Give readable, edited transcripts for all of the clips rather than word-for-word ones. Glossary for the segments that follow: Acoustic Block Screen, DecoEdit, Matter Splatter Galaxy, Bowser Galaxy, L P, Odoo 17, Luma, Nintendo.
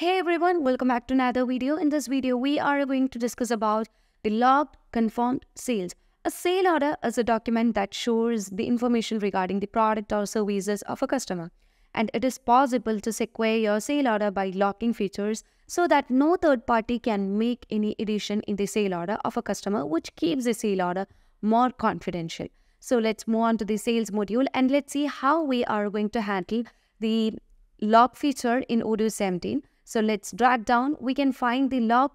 Hey everyone, welcome back to another video. In this video, we are going to discuss about the logged confirmed sales. A sale order is a document that shows the information regarding the product or services of a customer. And it is possible to secure your sale order by locking features so that no third party can make any addition in the sale order of a customer, which keeps the sale order more confidential. So let's move on to the sales module and let's see how we are going to handle the log feature in Odoo 17. So let's drag down. We can find the log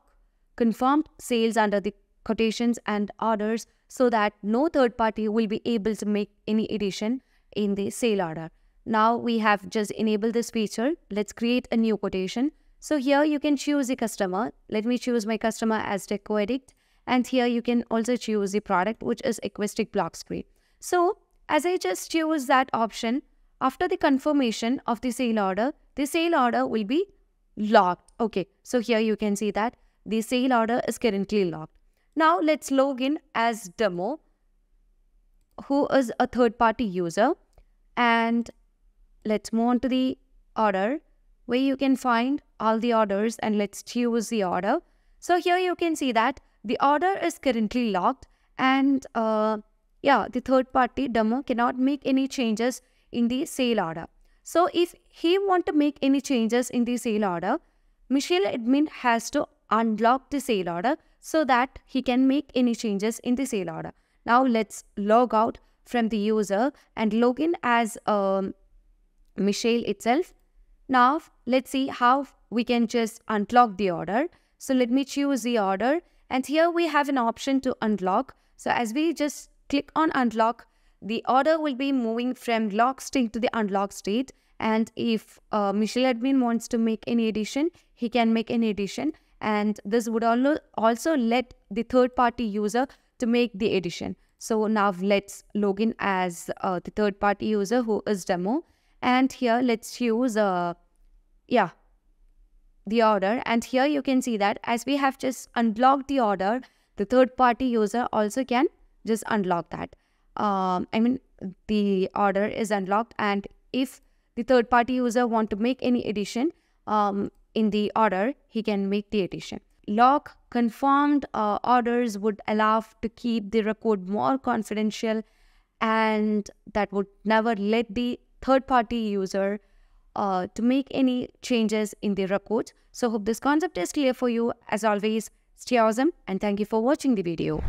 confirmed sales under the quotations and orders so that no third party will be able to make any addition in the sale order. Now we have just enabled this feature. Let's create a new quotation. So here you can choose the customer. Let me choose my customer as DecoEdit. And here you can also choose the product, which is Acoustic Block Screen. So as I just choose that option, after the confirmation of the sale order will be logged. Okay, so here you can see that the sale order is currently logged. Now let's log in as demo, who is a third party user, and let's move on to the order where you can find all the orders, and let's choose the order. So here you can see that the order is currently logged, and the third party demo cannot make any changes in the sale order. So if he wants to make any changes in the sale order, Michelle admin has to unlock the sale order so that he can make any changes in the sale order. Now let's log out from the user and log in as Michelle itself. Now let's see how we can just unlock the order. So let me choose the order, and here we have an option to unlock. So as we just click on unlock, the order will be moving from lock state to the unlock state. And if Michelle admin wants to make any addition, he can make any addition. And this would also let the third party user to make the addition. So now let's log in as the third party user, who is demo. And here let's choose the order. And here you can see that as we have just unblocked the order, the third party user also can just unlock that. The order is unlocked, and if the third party user want to make any addition in the order, he can make the addition. Log confirmed orders would allow to keep the record more confidential, and that would never let the third party user to make any changes in the record. So hope this concept is clear for you. As always, stay awesome and thank you for watching the video.